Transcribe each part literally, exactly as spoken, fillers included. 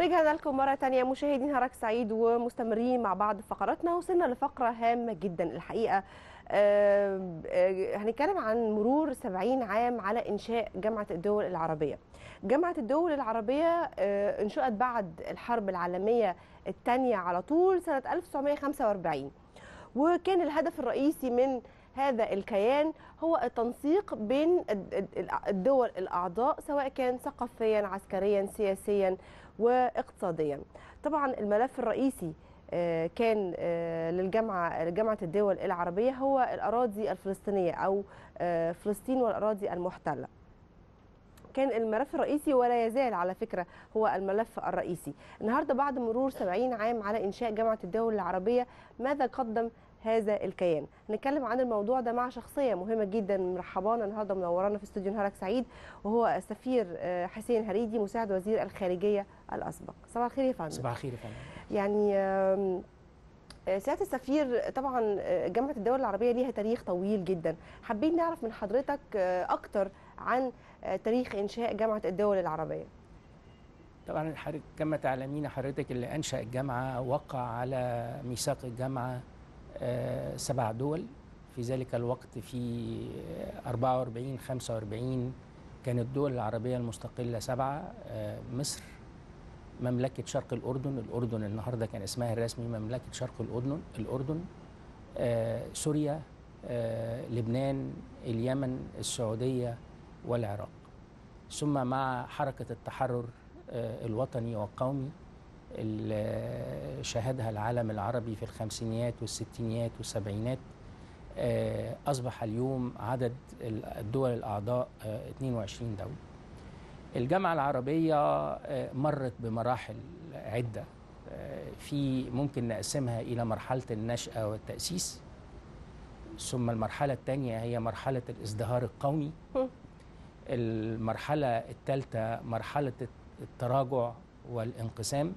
رجعنا لكم مرة تانية مشاهدين هرج سعيد ومستمرين مع بعض فقراتنا. وصلنا لفقرة هامة جدا الحقيقة، هنتكلم عن مرور سبعين عام على إنشاء جامعة الدول العربية. جامعة الدول العربية انشئت بعد الحرب العالمية الثانية على طول سنة ألف وتسعمائة وخمسة وأربعين، وكان الهدف الرئيسي من هذا الكيان هو التنسيق بين الدول الأعضاء سواء كان ثقافيا عسكريا سياسيا واقتصاديا. طبعا الملف الرئيسي كان للجامعة جامعة الدول العربية هو الأراضي الفلسطينية أو فلسطين والأراضي المحتلة، كان الملف الرئيسي ولا يزال على فكرة هو الملف الرئيسي. النهاردة بعد مرور سبعين عام على إنشاء جامعة الدول العربية ماذا قدم هذا الكيان؟ هنتكلم عن الموضوع ده مع شخصية مهمة جدا مرحبانا النهارده منورانا في استوديو هرج سعيد، وهو السفير حسين هريدي مساعد وزير الخارجية الأسبق. صباح الخير يا فندم. صباح الخير يا فندم. يعني سيادة السفير، طبعا جامعة الدول العربية ليها تاريخ طويل جدا، حابين نعرف من حضرتك أكتر عن تاريخ إنشاء جامعة الدول العربية. طبعا كما تعلمين حضرتك اللي أنشأ الجامعة وقع على ميثاق الجامعة سبع دول في ذلك الوقت. في أربعة وأربعين خمسة وأربعين كانت الدول العربية المستقلة سبعة: مصر، مملكة شرق الأردن، الأردن النهاردة كان اسمها الرسمي مملكة شرق الأردن، الأردن سوريا، لبنان، اليمن، السعودية والعراق. ثم مع حركة التحرر الوطني والقومي اللي شهدها العالم العربي في الخمسينيات والستينيات والسبعينات، أصبح اليوم عدد الدول الأعضاء اثنين وعشرين دولة. الجامعة العربية مرت بمراحل عدة، في ممكن نقسمها إلى مرحلة النشأة والتأسيس، ثم المرحلة الثانية هي مرحلة الازدهار القومي، المرحلة الثالثة مرحلة التراجع والانقسام،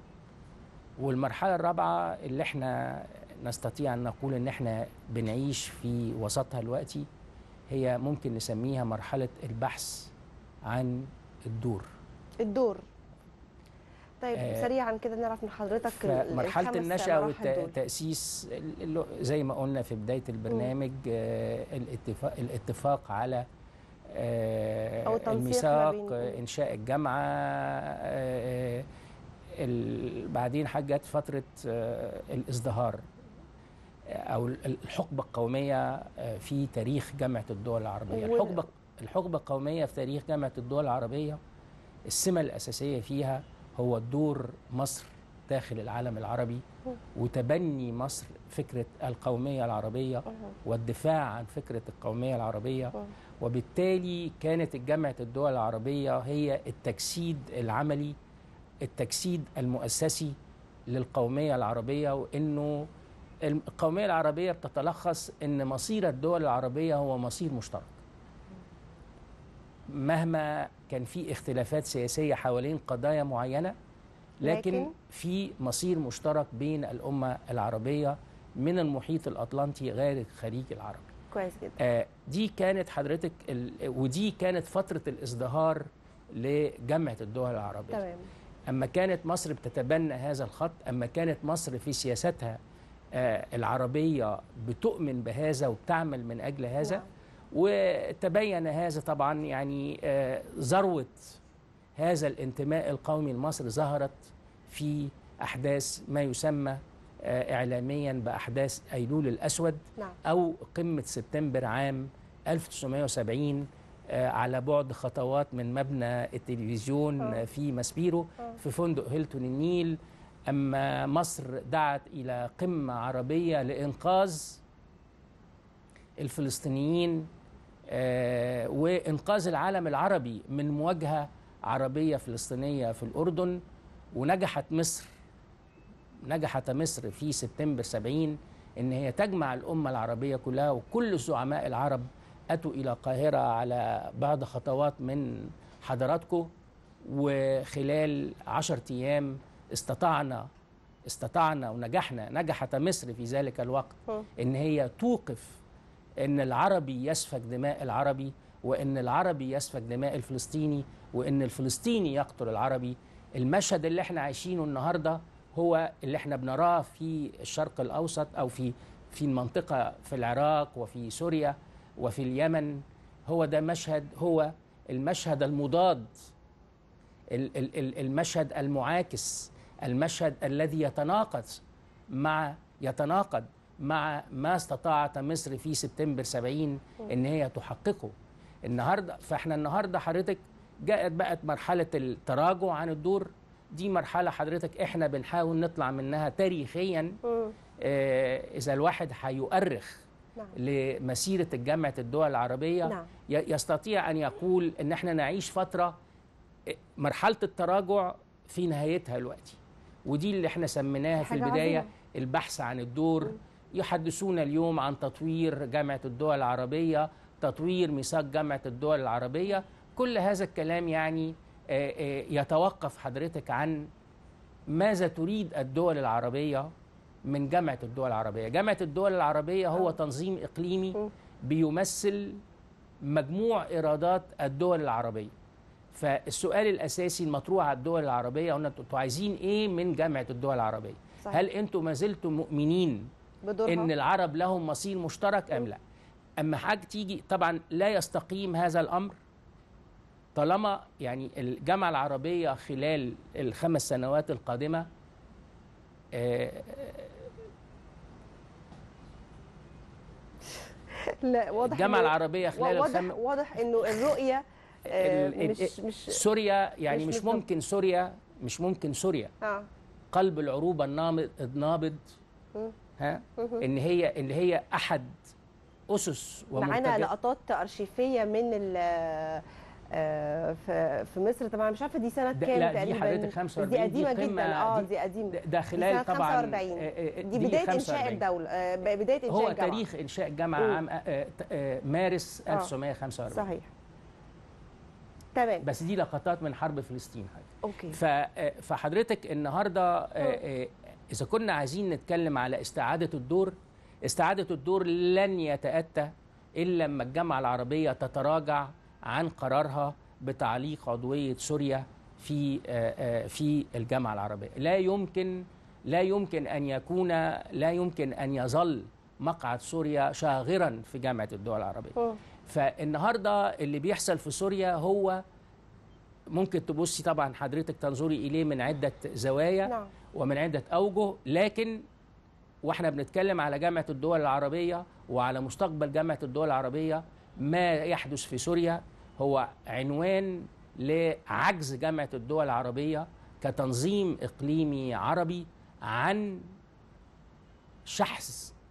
والمرحلة الرابعة اللي احنا نستطيع أن نقول أن احنا بنعيش في وسطها دلوقتي، هي ممكن نسميها مرحلة البحث عن الدور. الدور. طيب آه سريعا كده نعرف من حضرتك مرحلة النشأة والتأسيس زي ما قلنا في بداية البرنامج، آه الاتفاق, الاتفاق على آه أو الميثاق، آه إنشاء الجامعة، آه بعدين جت فترة الازدهار أو الحقبة القومية في تاريخ جامعة الدول العربية. الحقبة الحقبة القومية في تاريخ جامعة الدول العربية السمة الأساسية فيها هو دور مصر داخل العالم العربي، وتبني مصر فكرة القومية العربية والدفاع عن فكرة القومية العربية، وبالتالي كانت جامعة الدول العربية هي التجسيد العملي، التجسيد المؤسسي للقومية العربية. وإنه القومية العربية بتتلخص إن مصير الدول العربية هو مصير مشترك، مهما كان في اختلافات سياسية حوالين قضايا معينة، لكن في مصير مشترك بين الأمة العربية من المحيط الأطلنطي غير الخليج العربي. كويس جدا. آه دي كانت حضرتك ال... ودي كانت فترة الازدهار لجامعة الدول العربية. تمام. أما كانت مصر بتتبنى هذا الخط، أما كانت مصر في سياستها العربية بتؤمن بهذا وبتعمل من أجل هذا، وتبين هذا طبعا يعني ذروة هذا الانتماء القومي لمصر ظهرت في أحداث ما يسمى إعلاميا بأحداث أيلول الأسود أو قمة سبتمبر عام ألف وتسعمائة وسبعين على بعد خطوات من مبنى التلفزيون أوه. في ماسبيرو في فندق هيلتون النيل. أما مصر دعت إلى قمة عربية لإنقاذ الفلسطينيين آه وإنقاذ العالم العربي من مواجهة عربية فلسطينية في الأردن، ونجحت مصر نجحت مصر في سبتمبر سبعين إن هي تجمع الأمة العربية كلها، وكل الزعماء العرب أتوا إلى القاهرة على بعض خطوات من حضراتكم، وخلال عشرة أيام استطعنا استطعنا ونجحنا نجحت مصر في ذلك الوقت إن هي توقف إن العربي يسفك دماء العربي، وإن العربي يسفك دماء الفلسطيني، وإن الفلسطيني يقتل العربي. المشهد اللي احنا عايشينه النهارده هو اللي احنا بنراه في الشرق الأوسط أو في في المنطقة، في العراق وفي سوريا وفي اليمن. هو ده مشهد، هو المشهد المضاد، المشهد المعاكس، المشهد الذي يتناقض مع يتناقض مع ما استطاعت مصر في سبتمبر سبعين ان هي تحققه النهارده. فاحنا النهارده حضرتك جاءت بقت مرحله التراجع عن الدور، دي مرحله حضرتك احنا بنحاول نطلع منها تاريخيا. آه اذا الواحد هيؤرخ نعم. لمسيره جامعه الدول العربيه نعم. يستطيع ان يقول ان احنا نعيش فتره مرحله التراجع في نهايتها دلوقتي، ودي اللي احنا سميناها في البدايه عظيمة. البحث عن الدور. م. يحدثون اليوم عن تطوير جامعة الدول العربية، تطوير ميثاق جامعة الدول العربية، كل هذا الكلام يعني يتوقف حضرتك عن ماذا تريد الدول العربية من جامعة الدول العربية. جامعة الدول العربية هو تنظيم إقليمي بيمثل مجموع إرادات الدول العربية. فالسؤال الأساسي المطروح على الدول العربية أنتوا عايزين إيه من جامعة الدول العربية؟ صحيح. هل أنتوا ما زلتوا مؤمنين بدورها إن العرب لهم مصير مشترك أم لا؟ أما حاجة تيجي طبعا لا يستقيم هذا الأمر طالما يعني الجامعة العربية خلال الخمس سنوات القادمة آه لا واضح الجامعة العربية خلال واضح, الخم... واضح إنه الرؤية آه مش مش سوريا يعني مش, مش ممكن سوريا مش ممكن سوريا آه. قلب العروبة النابض م. ها ان هي ان هي احد اسس ومنتجات. معانا لقطات ارشيفيه من في مصر طبعا مش عارفه دي سنه كام تقريبا. دي حضرتك خمسة وأربعين دي قديمه جدا. اه دي قديمه ده خلال طبعا خمسة وأربعين دي بدايه انشاء الدوله، بدايه انشاء هو الجامعه، هو تاريخ انشاء الجامعه عام مارس آه. ألف وتسعمائة وخمسة وأربعين صحيح تمام. بس دي لقطات من حرب فلسطين اوكي. فحضرتك النهارده آه. إذا كنا عايزين نتكلم على استعادة الدور، استعادة الدور لن يتأتى إلا لما الجامعة العربية تتراجع عن قرارها بتعليق عضوية سوريا في في الجامعة العربية. لا يمكن لا يمكن أن يكون لا يمكن أن يظل مقعد سوريا شاغرا في جامعة الدول العربية. أوه. فالنهارده اللي بيحصل في سوريا هو ممكن تبصي طبعا حضرتك تنظري إليه من عدة زوايا نعم. ومن عدة أوجه، لكن وإحنا بنتكلم على جامعة الدول العربية وعلى مستقبل جامعة الدول العربية، ما يحدث في سوريا هو عنوان لعجز جامعة الدول العربية كتنظيم إقليمي عربي عن شحذ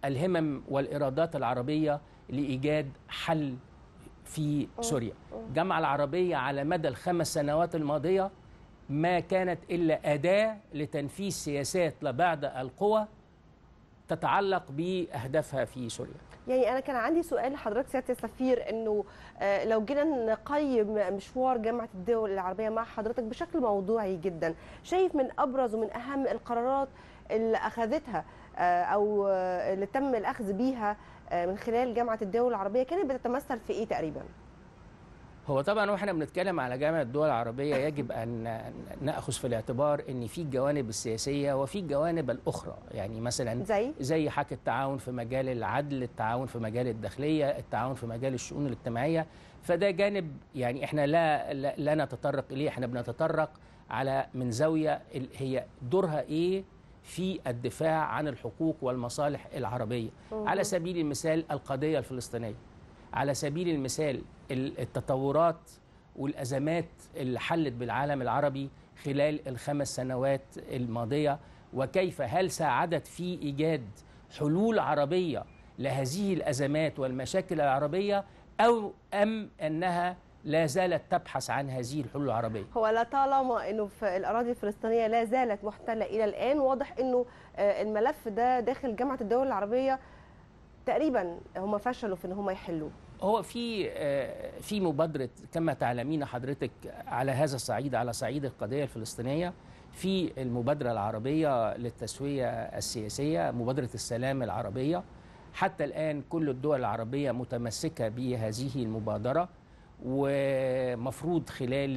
الهمم والإرادات العربية لإيجاد حل في سوريا. الجامعة العربية على مدى الخمس سنوات الماضية ما كانت إلا أداة لتنفيذ سياسات لبعض القوى تتعلق بأهدافها في سوريا. يعني أنا كان عندي سؤال لحضرتك سيادة السفير، إنه لو جينا نقيم مشوار جامعة الدول العربية مع حضرتك بشكل موضوعي جدا، شايف من أبرز ومن أهم القرارات اللي أخذتها أو اللي تم الأخذ بيها من خلال جامعة الدول العربية كانت بتتمثل في إيه تقريبا؟ هو طبعا واحنا بنتكلم على جامعة الدول العربية يجب أن نأخذ في الاعتبار أن في الجوانب السياسية وفي الجوانب الأخرى، يعني مثلا زي زي حكي التعاون في مجال العدل، التعاون في مجال الداخلية، التعاون في مجال الشؤون الاجتماعية. فده جانب يعني احنا لا لا, لا نتطرق إليه، احنا بنتطرق على من زاوية هي دورها إيه في الدفاع عن الحقوق والمصالح العربية. أوه. على سبيل المثال القضية الفلسطينية، على سبيل المثال التطورات والأزمات اللي حلت بالعالم العربي خلال الخمس سنوات الماضية، وكيف هل ساعدت في إيجاد حلول عربية لهذه الأزمات والمشاكل العربية أو أم أنها لا زالت تبحث عن هذه الحلول العربية. هو لطالما أنه في الأراضي الفلسطينية لا زالت محتلة إلى الآن، واضح أنه الملف ده داخل جامعة الدول العربية تقريبا هم فشلوا في أن هم يحلوه. هو في في مبادرة كما تعلمين حضرتك على هذا الصعيد، على صعيد القضية الفلسطينية، في المبادرة العربية للتسوية السياسية، مبادرة السلام العربية. حتى الآن كل الدول العربية متمسكة بهذه المبادرة، ومفروض خلال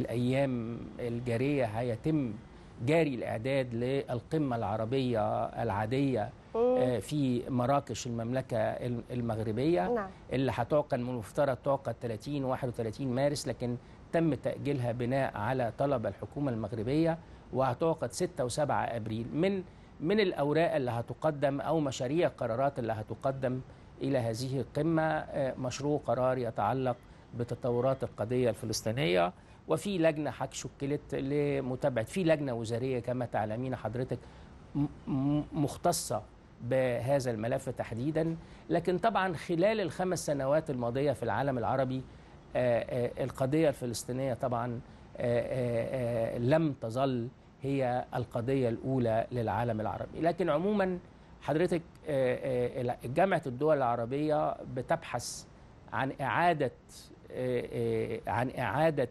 الأيام الجارية هيتم جاري الإعداد للقمة العربية العادية في مراكش المملكة المغربية. نعم. اللي هتعقد من المفترض تعقد ثلاثين وواحد وثلاثين مارس، لكن تم تأجيلها بناء على طلب الحكومة المغربية، وهتعقد ستة وسبعة أبريل. من من الأوراق اللي هتقدم أو مشاريع قرارات اللي هتقدم إلى هذه القمة مشروع قرار يتعلق بتطورات القضية الفلسطينية، وفي لجنة هتشكلت لمتابعة، في لجنة وزارية كما تعلمين حضرتك مختصة بهذا الملف تحديدا. لكن طبعا خلال الخمس سنوات الماضية في العالم العربي القضية الفلسطينية طبعا لم تظل هي القضية الأولى للعالم العربي. لكن عموما حضرتك جامعة الدول العربية بتبحث عن إعادة عن إعادة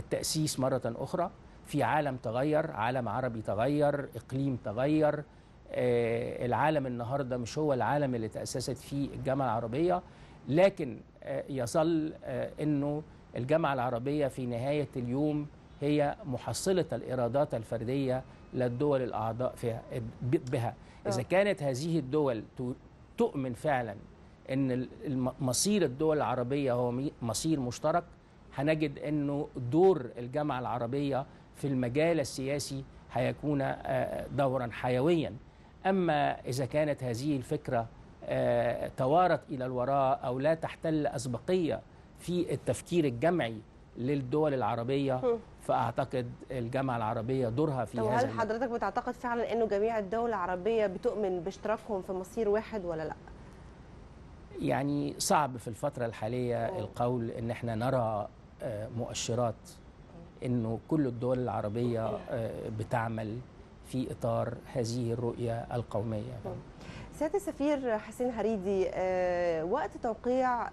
التأسيس مرة أخرى في عالم تغير، عالم عربي تغير، إقليم تغير. العالم النهاردة مش هو العالم اللي تأسست فيه الجامعة العربية، لكن يظل أنه الجامعة العربية في نهاية اليوم هي محصلة الإرادات الفردية للدول الأعضاء فيها بها. إذا كانت هذه الدول تؤمن فعلا أن مصير الدول العربية هو مصير مشترك، هنجد أنه دور الجامعة العربية في المجال السياسي هيكون دورا حيويا. أما إذا كانت هذه الفكرة توارت إلى الوراء أو لا تحتل أسبقية في التفكير الجمعي للدول العربية، فأعتقد الجامعة العربية دورها في هذا. هل حضرتك بتعتقد فعلا أنه جميع الدول العربية بتؤمن باشتراكهم في مصير واحد ولا لا؟ يعني صعب في الفترة الحالية أوه. القول أن احنا نرى مؤشرات أنه كل الدول العربية بتعمل في إطار هذه الرؤية القومية. أوه. سيادة السفير حسين هريدي، وقت توقيع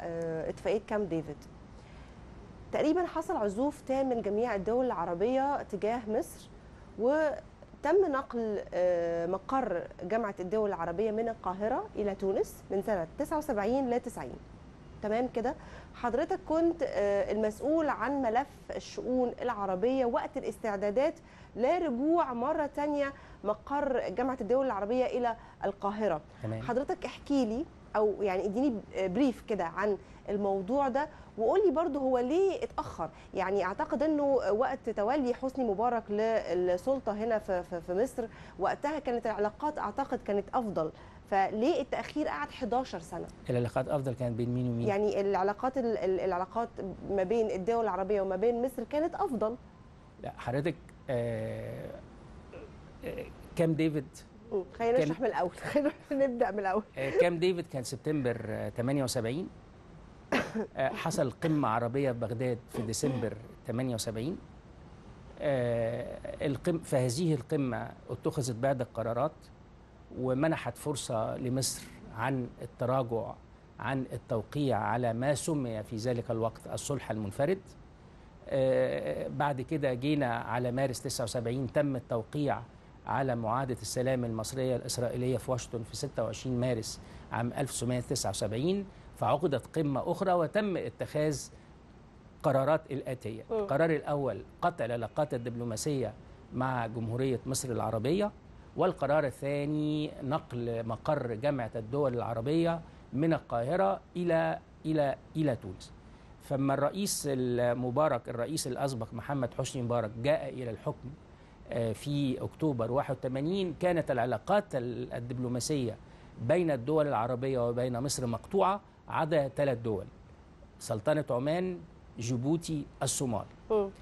اتفاقية كامب ديفيد تقريبا حصل عزوف تام من جميع الدول العربية تجاه مصر، وتم نقل مقر جامعة الدول العربية من القاهرة إلى تونس من سنة تسعة وسبعين ل تسعين. تمام كده. حضرتك كنت المسؤول عن ملف الشؤون العربية وقت الاستعدادات لرجوع مرة تانية مقر جامعة الدول العربية إلى القاهرة. تمام. حضرتك احكي لي أو يعني اديني بريف كده عن الموضوع ده، وقولي برضه هو ليه اتأخر؟ يعني أعتقد أنه وقت تولي حسني مبارك للسلطة هنا في مصر وقتها كانت العلاقات أعتقد كانت أفضل، فليه التأخير قعد حداشر سنة؟ العلاقات أفضل كانت بين مين ومين؟ يعني العلاقات العلاقات ما بين الدول العربية وما بين مصر كانت أفضل. لا حضرتك آه كام ديفيد؟ خلينا نشرح من الأول، خلينا نبدأ من الأول. كام ديفيد كان سبتمبر ثمانية وسبعين، حصل قمة عربية في بغداد في ديسمبر ثمانية وسبعين. فهذه القمة اتخذت بعض القرارات ومنحت فرصة لمصر عن التراجع عن التوقيع على ما سمي في ذلك الوقت الصلح المنفرد. بعد كده جينا على مارس تسعة وسبعين، تم التوقيع على معاهدة السلام المصرية الإسرائيلية في واشنطن في ستة وعشرين مارس عام ألف وتسعمائة وتسعة وسبعين، فعقدت قمة أخرى وتم اتخاذ قرارات الآتية. القرار الأول قطع العلاقات الدبلوماسية مع جمهورية مصر العربية، والقرار الثاني نقل مقر جامعة الدول العربية من القاهرة إلى إلى إلى تونس. فما الرئيس المبارك الرئيس الأسبق محمد حسني مبارك جاء إلى الحكم في أكتوبر واحد وثمانين، كانت العلاقات الدبلوماسية بين الدول العربية وبين مصر مقطوعة عدا ثلاث دول: سلطنة عمان، جيبوتي، الصومال.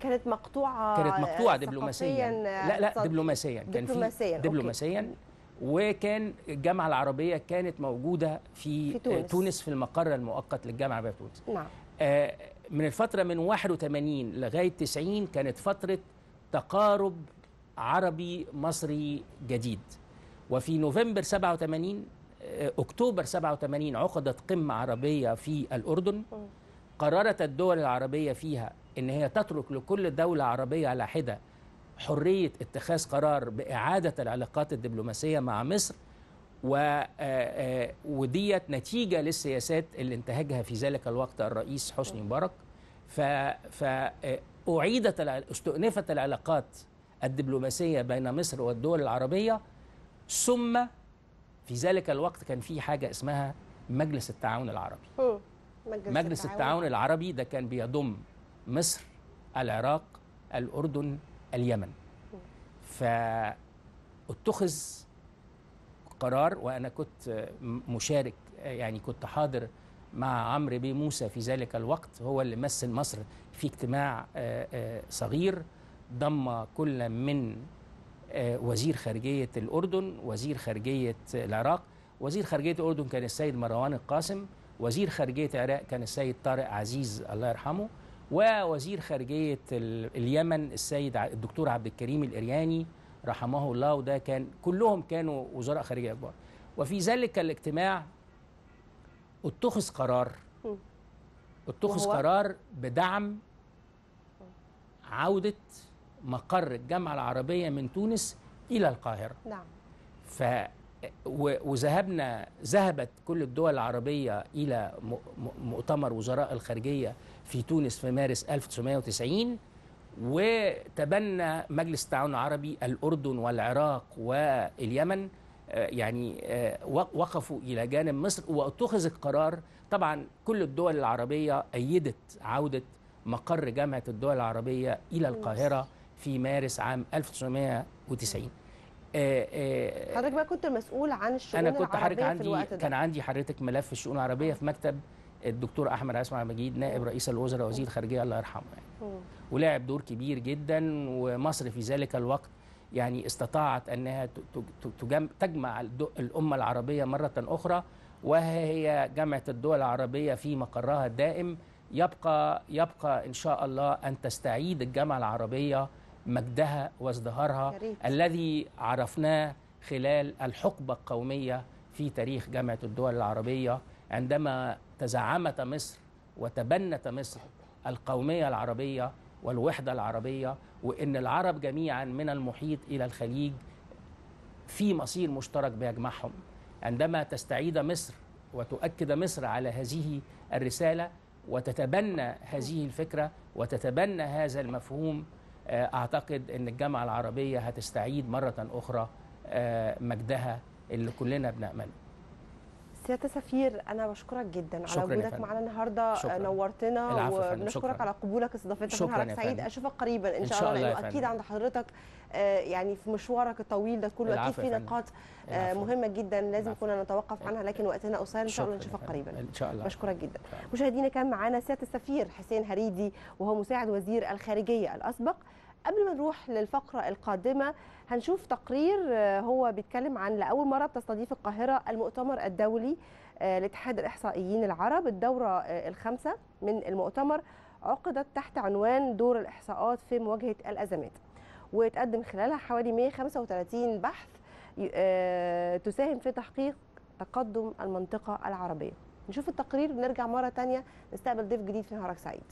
كانت مقطوعة كانت مقطوعة دبلوماسيا. لا لا دبلوماسيا كان في دبلوماسيا، وكان الجامعة العربية كانت موجودة في, في تونس. تونس في المقر المؤقت للجامعة في تونس. نعم. آه من الفترة من واحد وثمانين لغاية تسعين كانت فترة تقارب عربي مصري جديد. وفي نوفمبر سبعة وثمانين أكتوبر سبعة وثمانين عقدت قمة عربية في الأردن، قررت الدول العربية فيها إن هي تترك لكل دولة عربية على حدة حرية اتخاذ قرار بإعادة العلاقات الدبلوماسية مع مصر، و وديت نتيجة للسياسات اللي انتهجها في ذلك الوقت الرئيس حسني مبارك. فأعيدت استؤنفت العلاقات الدبلوماسية بين مصر والدول العربية، ثم في ذلك الوقت كان في حاجة اسمها مجلس التعاون العربي. مجلس, مجلس التعاون. التعاون العربي ده كان بيضم مصر، العراق، الأردن، اليمن. فاتخذ قرار، وأنا كنت مشارك، يعني كنت حاضر مع عمرو بن موسى في ذلك الوقت، هو اللي مثل مصر في اجتماع صغير ضم كل من وزير خارجية الأردن، وزير خارجية العراق، وزير خارجية الأردن كان السيد مروان القاسم، وزير خارجية العراق كان السيد طارق عزيز الله يرحمه، ووزير خارجية اليمن السيد الدكتور عبد الكريم الأرياني رحمه الله، وده كان كلهم كانوا وزراء خارجية كبار. وفي ذلك الاجتماع اتخذ قرار اتخذ قرار بدعم عودة مقر الجامعة العربية من تونس إلى القاهرة. نعم. ف وذهبنا ذهبت كل الدول العربية إلى مؤتمر وزراء الخارجية في تونس في مارس ألف وتسعمائة وتسعين، وتبنى مجلس التعاون العربي الأردن والعراق واليمن، يعني وقفوا إلى جانب مصر، واتخذ القرار. طبعا كل الدول العربية أيدت عودة مقر جامعة الدول العربية إلى القاهرة في مارس عام ألف وتسعمائة وتسعين. حضرتك بقى كنت مسؤول عن الشؤون العربية في الوقت ده. أنا كان عندي حضرتك ملف الشؤون العربية في مكتب الدكتور أحمد أسامة المجيد نائب رئيس الوزراء وزير الخارجية الله يرحمه، يعني ولعب دور كبير جدا. ومصر في ذلك الوقت يعني استطاعت أنها تجمع الأمة العربية مرة أخرى، وهي جامعة الدول العربية في مقرها الدائم. يبقى يبقى إن شاء الله أن تستعيد الجامعة العربية مجدها وازدهارها الذي عرفناه خلال الحقبة القومية في تاريخ جامعة الدول العربية، عندما تزعمت مصر وتبنت مصر القومية العربية والوحدة العربية، وإن العرب جميعا من المحيط إلى الخليج في مصير مشترك بيجمعهم. عندما تستعيد مصر وتؤكد مصر على هذه الرسالة وتتبنى هذه الفكرة وتتبنى هذا المفهوم، أعتقد أن الجامعة العربية هتستعيد مرة أخرى مجدها اللي كلنا بنأمله. سيادة سفير، أنا بشكرك جدا على وجودك معنا النهارده، نورتنا، وبنشكرك على قبولك استضافتك. نهارك سعيد، أشوفك قريبا إن شاء الله، لأنه أكيد عند حضرتك يعني في مشوارك الطويل ده كله أكيد في نقاط مهمة جدا لازم كنا نتوقف عنها، لكن وقتنا قصير، إن شاء الله نشوفك قريبا إن شاء الله. بشكرك جدا. مشاهدينا، كان معانا سيادة السفير حسين هريدي وهو مساعد وزير الخارجية الأسبق. قبل ما نروح للفقرة القادمة هنشوف تقرير هو بيتكلم عن لأول مرة بتستضيف القاهرة المؤتمر الدولي لاتحاد الإحصائيين العرب. الدورة الخامسة من المؤتمر عقدت تحت عنوان دور الإحصاءات في مواجهة الأزمات، وتقدم خلالها حوالي مئة وخمسة وثلاثين بحث تساهم في تحقيق تقدم المنطقة العربية. نشوف التقرير ونرجع مرة تانية نستقبل ضيف جديد في نهارك سعيد.